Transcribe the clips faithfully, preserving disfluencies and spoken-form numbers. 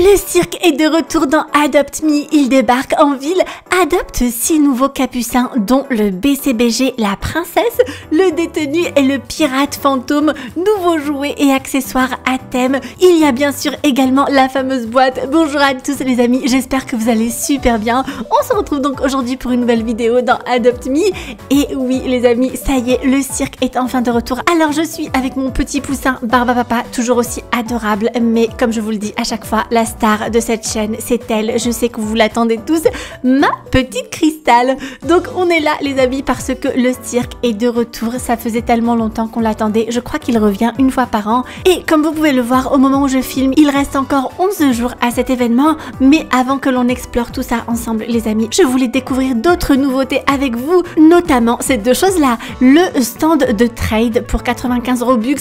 Le cirque est de retour dans Adopt Me. Il débarque en ville, adopte six nouveaux capucins, dont le B C B G, la princesse, le détenu et le pirate fantôme, nouveaux jouets et accessoires à thème. Il y a bien sûr également la fameuse boîte. Bonjour à tous les amis, j'espère que vous allez super bien. On se retrouve donc aujourd'hui pour une nouvelle vidéo dans Adopt Me. Et oui les amis, ça y est, le cirque est enfin de retour. Alors je suis avec mon petit poussin Barba Papa, toujours aussi adorable, mais comme je vous le dis à chaque fois, la star de cette chaîne, c'est elle, je sais que vous l'attendez tous, ma petite Cristal. Donc on est là les amis parce que le cirque est de retour, ça faisait tellement longtemps qu'on l'attendait, je crois qu'il revient une fois par an. Et comme vous pouvez le voir au moment où je filme, il reste encore onze jours à cet événement, mais avant que l'on explore tout ça ensemble les amis, je voulais découvrir d'autres nouveautés avec vous, notamment ces deux choses là, le stand de trade pour quatre-vingt-quinze Robux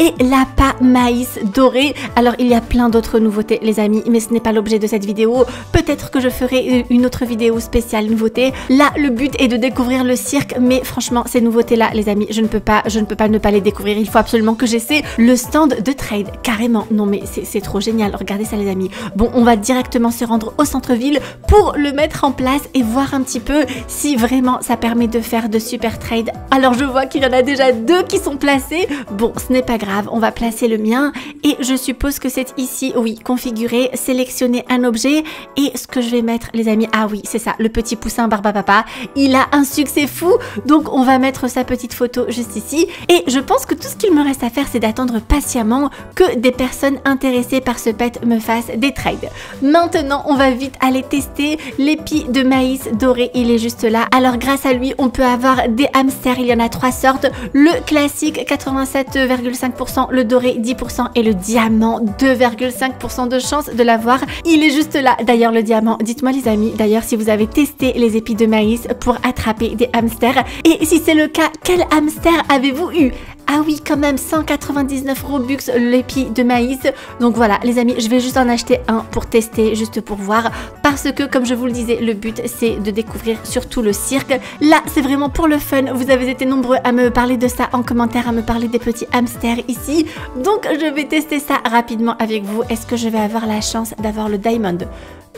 et l'appât maïs doré. Alors il y a plein d'autres nouveautés les amis, mais ce n'est pas l'objet de cette vidéo. Peut-être que je ferai une autre vidéo spéciale nouveauté. Là, le but est de découvrir le cirque, mais franchement, ces nouveautés-là, les amis, je ne peux pas, je ne peux pas ne pas les découvrir. Il faut absolument que j'essaie le stand de trade, carrément. Non, mais c'est trop génial. Regardez ça, les amis. Bon, on va directement se rendre au centre-ville pour le mettre en place et voir un petit peu si vraiment ça permet de faire de super trades. Alors, je vois qu'il y en a déjà deux qui sont placés. Bon, ce n'est pas grave. On va placer le mien et je suppose que c'est ici. Oui, configure. Sélectionner un objet et ce que je vais mettre les amis, ah oui c'est ça, le petit poussin Barba Papa, il a un succès fou, donc on va mettre sa petite photo juste ici et je pense que tout ce qu'il me reste à faire c'est d'attendre patiemment que des personnes intéressées par ce pet me fassent des trades. Maintenant on va vite aller tester l'épi de maïs doré, il est juste là. Alors grâce à lui on peut avoir des hamsters, il y en a trois sortes, le classique quatre-vingt-sept virgule cinq pour cent, le doré dix pour cent et le diamant deux virgule cinq pour cent de chance de l'avoir, il est juste là. D'ailleurs le diamant, dites-moi les amis, d'ailleurs si vous avez testé les épis de maïs pour attraper des hamsters, et si c'est le cas, quel hamster avez-vous eu? Ah oui quand même, cent quatre-vingt-dix-neuf Robux l'épi de maïs. Donc voilà les amis, je vais juste en acheter un pour tester, juste pour voir, parce que comme je vous le disais, le but c'est de découvrir surtout le cirque. Là c'est vraiment pour le fun, vous avez été nombreux à me parler de ça en commentaire, à me parler des petits hamsters ici, donc je vais tester ça rapidement avec vous. Est-ce que je vais avoir la chance d'avoir le diamond?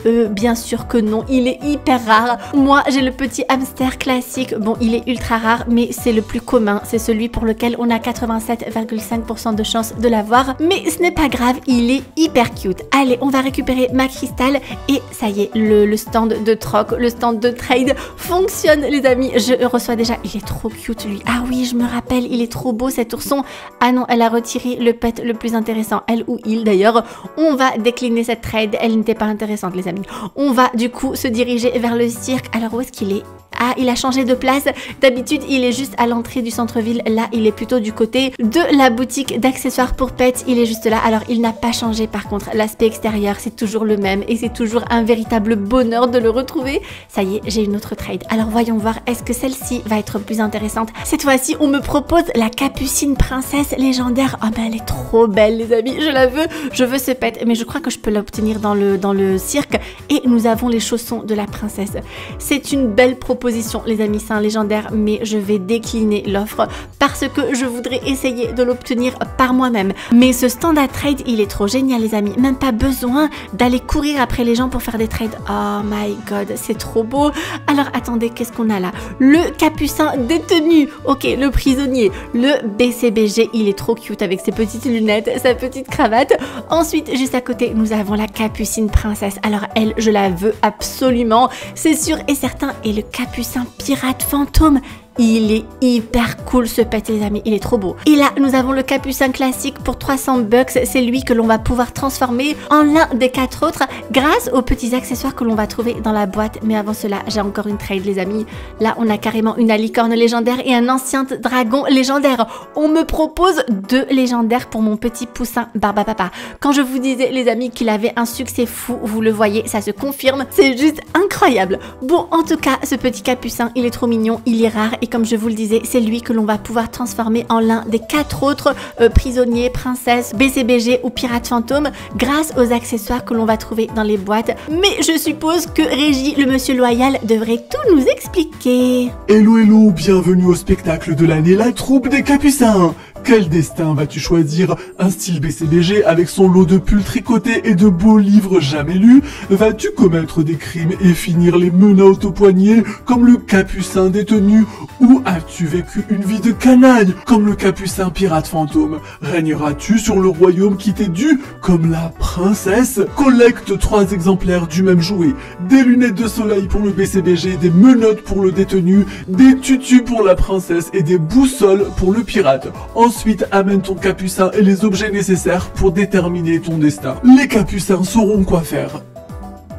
Euh, bien sûr que non, il est hyper rare. Moi j'ai le petit hamster classique, bon il est ultra rare mais c'est le plus commun, c'est celui pour lequel on a quatre-vingt-sept virgule cinq pour cent de chance de l'avoir, mais ce n'est pas grave, il est hyper cute. Allez on va récupérer ma cristal et ça y est, le, le stand de troc, le stand de trade fonctionne les amis, je reçois déjà, il est trop cute lui, ah oui je me rappelle, il est trop beau cet ourson. Ah non, elle a retiré le pet le plus intéressant, elle ou il d'ailleurs. On va décliner cette trade, elle n'était pas intéressante les amis. On va du coup se diriger vers le cirque. Alors où est-ce qu'il est ? Ah, il a changé de place. D'habitude, il est juste à l'entrée du centre-ville. Là, il est plutôt du côté de la boutique d'accessoires pour pets. Il est juste là. Alors, il n'a pas changé. Par contre, l'aspect extérieur, c'est toujours le même. Et c'est toujours un véritable bonheur de le retrouver. Ça y est, j'ai une autre trade. Alors, voyons voir. Est-ce que celle-ci va être plus intéressante? Cette fois-ci, on me propose la capucine princesse légendaire. Oh, mais elle est trop belle, les amis. Je la veux. Je veux ce pet. Mais je crois que je peux l'obtenir dans le, dans le cirque. Et nous avons les chaussons de la princesse. C'est une belle proposition. Les amis, c'est un légendaire, mais je vais décliner l'offre parce que je voudrais essayer de l'obtenir par moi-même. Mais ce stand à trade, il est trop génial, les amis. Même pas besoin d'aller courir après les gens pour faire des trades. Oh my god, c'est trop beau. Alors attendez, qu'est-ce qu'on a là? Le capucin détenu. Ok, le prisonnier. Le B C B G, il est trop cute avec ses petites lunettes, sa petite cravate. Ensuite, juste à côté, nous avons la capucine princesse. Alors elle, je la veux absolument. C'est sûr et certain. Et le capucin Capucin pirate fantôme, il est hyper cool ce pet les amis, il est trop beau. Et là nous avons le capucin classique pour trois cents bucks, c'est lui que l'on va pouvoir transformer en l'un des quatre autres grâce aux petits accessoires que l'on va trouver dans la boîte. Mais avant cela, j'ai encore une trade les amis. Là on a carrément une alicorne légendaire et un ancien dragon légendaire. On me propose deux légendaires pour mon petit poussin Barba Papa. Quand je vous disais les amis qu'il avait un succès fou, vous le voyez, ça se confirme, c'est juste incroyable. Bon en tout cas ce petit capucin il est trop mignon, il est rare. Et comme je vous le disais, c'est lui que l'on va pouvoir transformer en l'un des quatre autres euh, prisonniers, princesses, B C B G ou pirates fantômes grâce aux accessoires que l'on va trouver dans les boîtes. Mais je suppose que Régis, le monsieur Loyal, devrait tout nous expliquer. Hello, hello, bienvenue au spectacle de l'année, la troupe des Capucins. Quel destin vas-tu choisir? Un style B C B G avec son lot de pulls tricotés et de beaux livres jamais lus? Vas-tu commettre des crimes et finir les menottes aux poignets comme le capucin détenu? Ou as-tu vécu une vie de canaille comme le capucin pirate fantôme? Régneras-tu sur le royaume qui t'est dû comme la princesse? Collecte trois exemplaires du même jouet, des lunettes de soleil pour le B C B G, des menottes pour le détenu, des tutus pour la princesse et des boussoles pour le pirate. Ensuite, amène ton capucin et les objets nécessaires pour déterminer ton destin. Les capucins sauront quoi faire.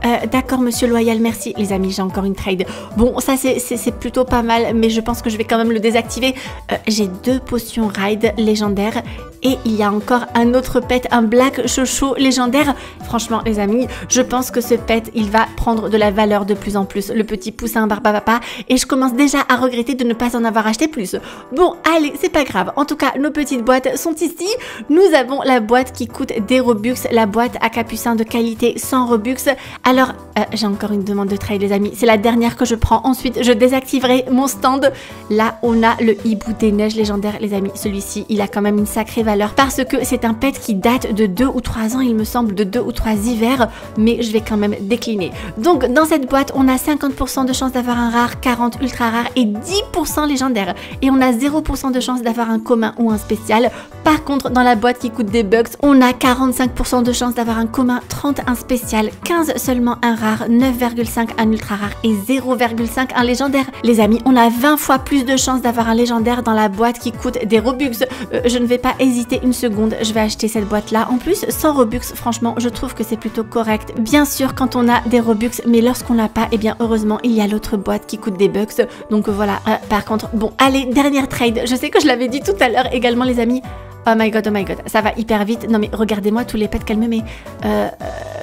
Euh, D'accord, monsieur Loyal, merci. Les amis, j'ai encore une trade. Bon, ça, c'est plutôt pas mal, mais je pense que je vais quand même le désactiver. Euh, j'ai deux potions raid légendaires. Et il y a encore un autre pet, un black chocho légendaire. Franchement, les amis, je pense que ce pet, il va prendre de la valeur de plus en plus. Le petit poussin Barba Papa. Et je commence déjà à regretter de ne pas en avoir acheté plus. Bon, allez, c'est pas grave. En tout cas, nos petites boîtes sont ici. Nous avons la boîte qui coûte des Robux, la boîte à capucin de qualité sans Robux. Alors, euh, j'ai encore une demande de trade, les amis. C'est la dernière que je prends. Ensuite, je désactiverai mon stand. Là, on a le hibou des neiges légendaire, les amis. Celui-ci, il a quand même une sacrée valeur parce que c'est un pet qui date de deux ou trois ans, il me semble, de deux ou trois hivers, mais je vais quand même décliner. Donc dans cette boîte, on a cinquante pour cent de chance d'avoir un rare, quarante ultra rare et dix pour cent légendaire, et on a zéro pour cent de chance d'avoir un commun ou un spécial. Par contre, dans la boîte qui coûte des bucks, on a quarante-cinq pour cent de chance d'avoir un commun, trente un spécial, quinze seulement un rare, neuf virgule cinq un ultra rare et zéro virgule cinq un légendaire. Les amis, on a vingt fois plus de chances d'avoir un légendaire dans la boîte qui coûte des Robux. Euh, je ne vais pas hésiter une seconde, je vais acheter cette boîte là. En plus, sans Robux, franchement, je trouve que c'est plutôt correct. Bien sûr, quand on a des Robux, mais lorsqu'on l'a pas, et eh bien heureusement, il y a l'autre boîte qui coûte des bucks. Donc voilà, euh, par contre, bon, allez, dernière trade. Je sais que je l'avais dit tout à l'heure également, les amis. Oh my god, oh my god, ça va hyper vite. Non mais regardez-moi tous les pets qu'elle me met. Euh,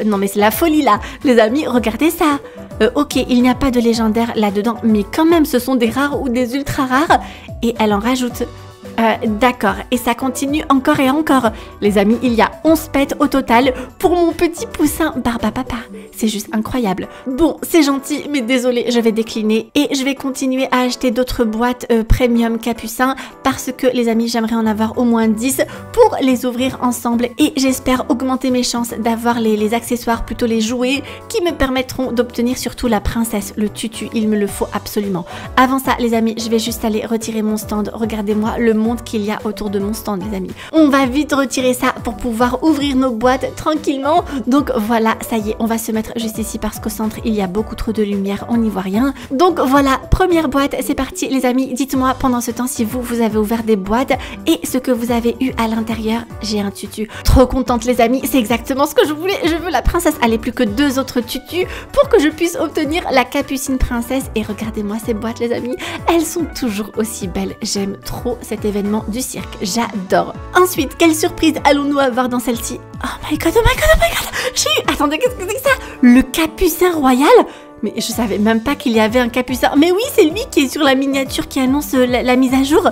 euh, non mais c'est la folie là. Les amis, regardez ça. Euh, ok, il n'y a pas de légendaire là-dedans, mais quand même, ce sont des rares ou des ultra rares. Et elle en rajoute. Euh, D'accord, et ça continue encore et encore. Les amis, il y a onze pets au total pour mon petit poussin Barba Papa. C'est juste incroyable. Bon, c'est gentil, mais désolé, je vais décliner. Et je vais continuer à acheter d'autres boîtes euh, premium capucin. Parce que, les amis, j'aimerais en avoir au moins dix pour les ouvrir ensemble. Et j'espère augmenter mes chances d'avoir les, les accessoires, plutôt les jouets, qui me permettront d'obtenir surtout la princesse, le tutu. Il me le faut absolument. Avant ça, les amis, je vais juste aller retirer mon stand. Regardez-moi le monde qu'il y a autour de mon stand, les amis. On va vite retirer ça pour pouvoir ouvrir nos boîtes tranquillement. Donc voilà, ça y est, on va se mettre juste ici parce qu'au centre il y a beaucoup trop de lumière, on n'y voit rien. Donc voilà, première boîte, c'est parti les amis. Dites-moi pendant ce temps si vous, vous avez ouvert des boîtes et ce que vous avez eu à l'intérieur. J'ai un tutu. Trop contente les amis, c'est exactement ce que je voulais. Je veux la princesse. Allez, plus que deux autres tutus pour que je puisse obtenir la capucine princesse. Et regardez-moi ces boîtes les amis, elles sont toujours aussi belles. J'aime trop cet événement du cirque, j'adore. Ensuite, quelle surprise allons-nous avoir dans celle-ci? Oh my god, oh my god, oh my god, j'ai eu... Attendez, qu'est-ce que c'est que ça? Le capucin royal? Mais je savais même pas qu'il y avait un capucin. Mais oui, c'est lui qui est sur la miniature qui annonce la, la mise à jour.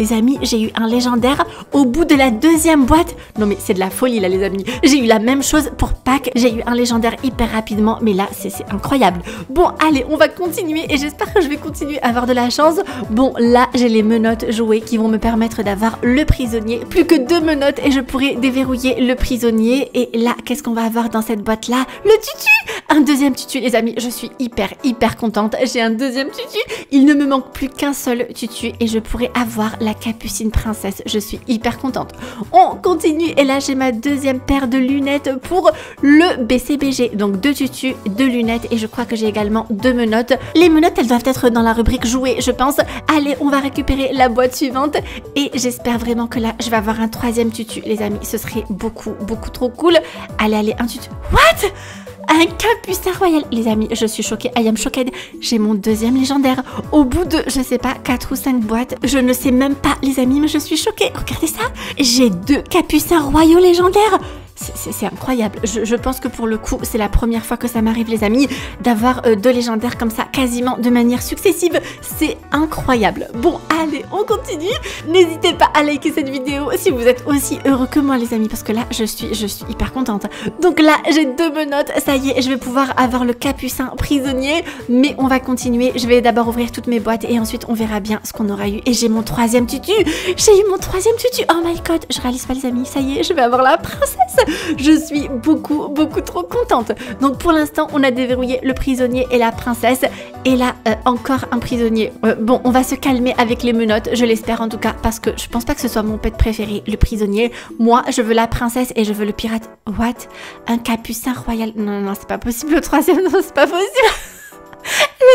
Les amis, j'ai eu un légendaire au bout de la deuxième boîte. Non mais c'est de la folie là les amis. J'ai eu la même chose pour Pâques. J'ai eu un légendaire hyper rapidement. Mais là c'est incroyable. Bon allez, on va continuer et j'espère que je vais continuer à avoir de la chance. Bon là j'ai les menottes jouées qui vont me permettre d'avoir le prisonnier. Plus que deux menottes et je pourrai déverrouiller le prisonnier. Et là qu'est-ce qu'on va avoir dans cette boîte là? Le tutu. Un deuxième tutu les amis. Je suis hyper hyper contente. J'ai un deuxième tutu. Il ne me manque plus qu'un seul tutu et je pourrai avoir la capucine princesse, je suis hyper contente. On continue et là j'ai ma deuxième paire de lunettes pour le B C B G. Donc deux tutus, deux lunettes et je crois que j'ai également deux menottes. Les menottes elles doivent être dans la rubrique jouets je pense. Allez on va récupérer la boîte suivante et j'espère vraiment que là je vais avoir un troisième tutu les amis. Ce serait beaucoup beaucoup trop cool. Allez allez un tutu. What? Un capucin royal. Les amis, je suis choquée. I am shocked. J'ai mon deuxième légendaire. Au bout de, je sais pas, quatre ou cinq boîtes. Je ne sais même pas, les amis, mais je suis choquée. Regardez ça. J'ai deux capucins royaux légendaires. C'est incroyable. Je, je pense que pour le coup, c'est la première fois que ça m'arrive, les amis, d'avoir euh, deux légendaires comme ça, quasiment de manière successive. C'est incroyable. Bon, allez, on continue. N'hésitez pas à liker cette vidéo si vous êtes aussi heureux que moi, les amis, parce que là, je suis, je suis hyper contente. Donc là, j'ai deux menottes. Ça y est, je vais pouvoir avoir le capucin prisonnier, mais on va continuer. Je vais d'abord ouvrir toutes mes boîtes et ensuite, on verra bien ce qu'on aura eu. Et j'ai mon troisième tutu. J'ai eu mon troisième tutu. Oh my god, je réalise pas, les amis. Ça y est, je vais avoir la princesse. Je suis beaucoup, beaucoup trop contente. Donc pour l'instant, on a déverrouillé le prisonnier et la princesse. Et là, euh, encore un prisonnier. Euh, bon, on va se calmer avec les menottes, je l'espère en tout cas, parce que je pense pas que ce soit mon pet préféré, le prisonnier. Moi, je veux la princesse et je veux le pirate. What? Un capucin royal? Non, non, c'est pas possible. Le troisième, non, c'est pas possible.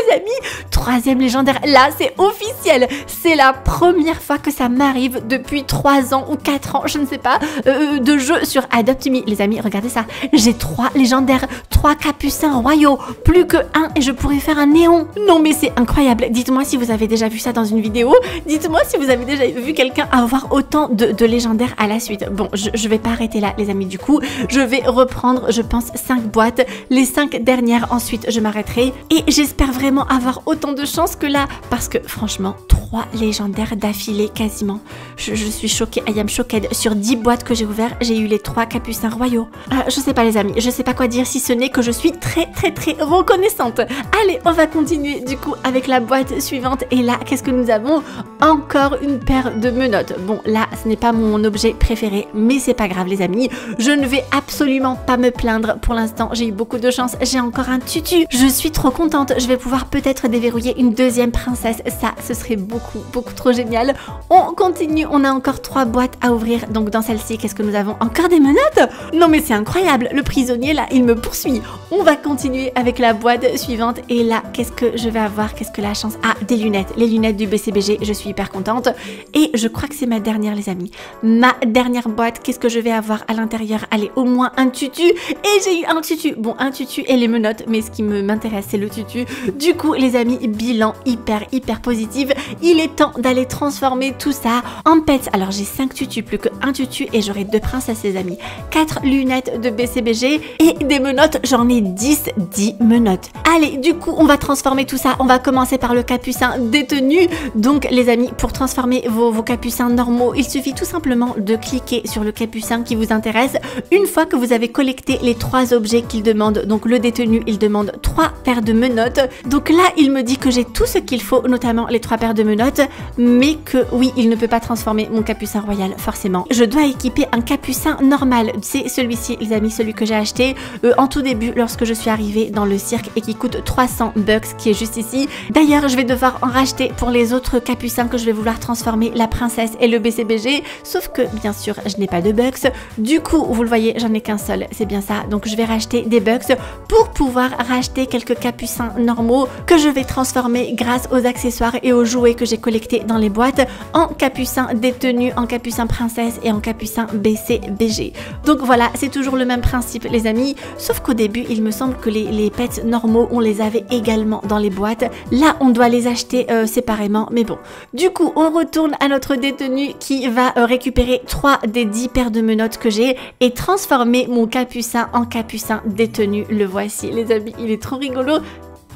Les amis, troisième légendaire, là c'est officiel, c'est la première fois que ça m'arrive depuis trois ans ou quatre ans, je ne sais pas, euh, de jeu sur Adopt Me. Les amis, regardez ça, j'ai trois légendaires, trois capucins royaux, plus que un et je pourrais faire un néon. Non mais c'est incroyable, dites-moi si vous avez déjà vu ça dans une vidéo, dites-moi si vous avez déjà vu quelqu'un avoir autant de, de légendaires à la suite. Bon, je, je vais pas arrêter là les amis du coup, je vais reprendre je pense cinq boîtes, les cinq dernières, ensuite je m'arrêterai et j'ai J'espère vraiment avoir autant de chance que là, parce que franchement, trois légendaires d'affilée quasiment. Je, je suis choquée, I am choquée. Sur dix boîtes que j'ai ouvertes, j'ai eu les trois capucins royaux. Euh, je sais pas les amis, je sais pas quoi dire si ce n'est que je suis très très très reconnaissante. Allez, on va continuer du coup avec la boîte suivante. Et là, qu'est-ce que nous avons? Encore une paire de menottes. Bon, là, ce n'est pas mon objet préféré, mais c'est pas grave les amis. Je ne vais absolument pas me plaindre. Pour l'instant, j'ai eu beaucoup de chance. J'ai encore un tutu. Je suis trop contente. Je vais pouvoir peut-être déverrouiller une deuxième princesse. Ça, ce serait beaucoup, beaucoup trop génial. On continue. On a encore trois boîtes à ouvrir. Donc, dans celle-ci, qu'est-ce que nous avons? Encore des menottes? Non, mais c'est incroyable. Le prisonnier, là, il me poursuit. On va continuer avec la boîte suivante. Et là, qu'est-ce que je vais avoir? Qu'est-ce que la chance? Ah, des lunettes. Les lunettes du B C B G. Je suis hyper contente. Et je crois que c'est ma dernière, les amis. Ma dernière boîte. Qu'est-ce que je vais avoir à l'intérieur? Allez, au moins un tutu. Et j'ai eu un tutu. Bon, un tutu et les menottes. Mais ce qui m'intéresse, c'est le tutu. Du coup les amis, bilan hyper hyper positif, il est temps d'aller transformer tout ça en pets. Alors j'ai cinq tutus, plus qu'un tutu et j'aurai deux princesses les amis, quatre lunettes de B C B G et des menottes, j'en ai dix, dix menottes. Allez du coup on va transformer tout ça, on va commencer par le capucin détenu. Donc les amis, pour transformer vos, vos capucins normaux, il suffit tout simplement de cliquer sur le capucin qui vous intéresse. Une fois que vous avez collecté les trois objets qu'il demande, donc le détenu il demande trois paires de menottes. Donc là, il me dit que j'ai tout ce qu'il faut, notamment les trois paires de menottes, mais que oui, il ne peut pas transformer mon capucin royal, forcément. Je dois équiper un capucin normal. C'est celui-ci, les amis, celui que j'ai acheté euh, en tout début lorsque je suis arrivée dans le cirque et qui coûte trois cents bucks, qui est juste ici. D'ailleurs, je vais devoir en racheter pour les autres capucins que je vais vouloir transformer, la princesse et le B C B G, sauf que, bien sûr, je n'ai pas de bucks. Du coup, vous le voyez, j'en ai qu'un seul, c'est bien ça. Donc, je vais racheter des bucks pour pouvoir racheter quelques capucins normaux que je vais transformer grâce aux accessoires et aux jouets que j'ai collectés dans les boîtes en capucin détenu, en capucin princesse et en capucin B C B G. Donc voilà, c'est toujours le même principe les amis, sauf qu'au début il me semble que les, les pets normaux on les avait également dans les boîtes, là on doit les acheter euh, séparément, mais bon. Du coup on retourne à notre détenu qui va euh, récupérer trois des dix paires de menottes que j'ai et transformer mon capucin en capucin détenu. Le voici les amis, il est trop rigolo.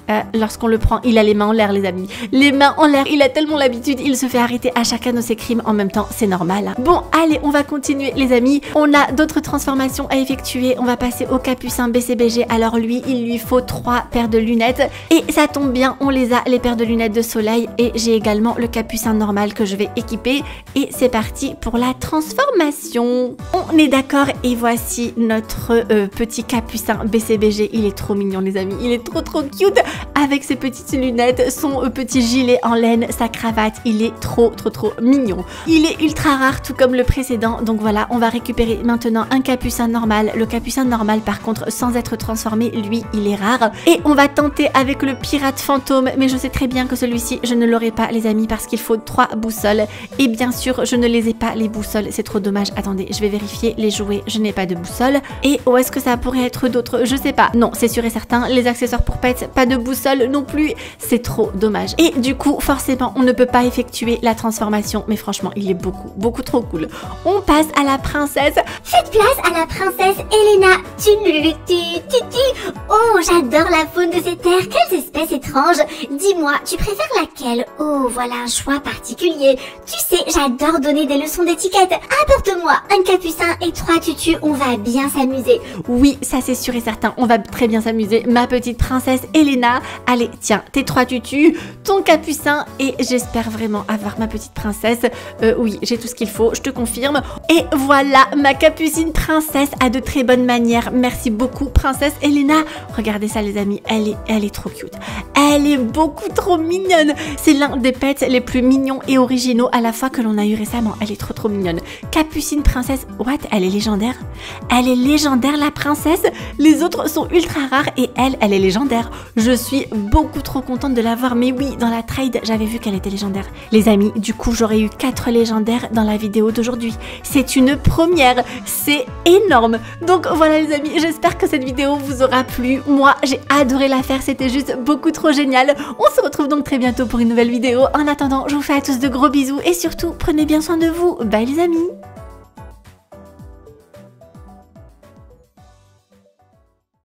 Euh, lorsqu'on le prend, il a les mains en l'air les amis. Les mains en l'air, il a tellement l'habitude. Il se fait arrêter à chacun de ses crimes en même temps. C'est normal hein. Bon allez, on va continuer les amis. On a d'autres transformations à effectuer. On va passer au capucin B C B G. Alors lui, il lui faut trois paires de lunettes. Et ça tombe bien, on les a, les paires de lunettes de soleil. Et j'ai également le capucin normal que je vais équiper. Et c'est parti pour la transformation. On est d'accord. Et voici notre euh, petit capucin B C B G. Il est trop mignon les amis, il est trop trop cute. Avec ses petites lunettes, son petit gilet en laine, sa cravate, il est trop trop trop mignon. Il est ultra rare tout comme le précédent, donc voilà, on va récupérer maintenant un capucin normal. Le capucin normal par contre, sans être transformé, lui il est rare. Et on va tenter avec le pirate fantôme, mais je sais très bien que celui-ci je ne l'aurai pas les amis parce qu'il faut trois boussoles. Et bien sûr je ne les ai pas les boussoles, c'est trop dommage. Attendez, je vais vérifier les jouets, je n'ai pas de boussole. Et où est-ce que ça pourrait être d'autres? Je sais pas, non c'est sûr et certain, les accessoires pour pets, pas de boussole, Loyal non plus. C'est trop dommage. Et du coup, forcément, on ne peut pas effectuer la transformation. Mais franchement, il est beaucoup, beaucoup trop cool. On passe à la princesse. Faites place à la princesse Elena. Tu tu tu. Oh, j'adore la faune de ces terres. Quelles espèces étranges. Dis-moi, tu préfères laquelle? Oh, voilà un choix particulier. Tu sais, j'adore donner des leçons d'étiquette. Apporte-moi un capucin et trois tutus. On va bien s'amuser. Oui, ça c'est sûr et certain. On va très bien s'amuser, ma petite princesse Elena. Allez, tiens, tes trois tutus, ton capucin et j'espère vraiment avoir ma petite princesse. Euh, oui, j'ai tout ce qu'il faut, je te confirme. Et voilà, ma capucine princesse a de très bonnes manières. Merci beaucoup, princesse Elena. Regardez ça, les amis. Elle est, elle est trop cute. Elle est beaucoup trop mignonne. C'est l'un des pets les plus mignons et originaux à la fois que l'on a eu récemment. Elle est trop, trop mignonne. Capucine princesse. What? Elle est légendaire? Elle est légendaire, la princesse? Les autres sont ultra rares et elle, elle est légendaire. Je suis beaucoup trop contente de l'avoir. Mais oui, dans la trade, j'avais vu qu'elle était légendaire. Les amis, du coup, j'aurais eu quatre légendaires dans la vidéo d'aujourd'hui. C'est une première. C'est énorme. Donc voilà, les amis, j'espère que cette vidéo vous aura plu. Moi, j'ai adoré la faire. C'était juste beaucoup trop génial. On se retrouve donc très bientôt pour une nouvelle vidéo. En attendant, je vous fais à tous de gros bisous et surtout, prenez bien soin de vous. Bye les amis.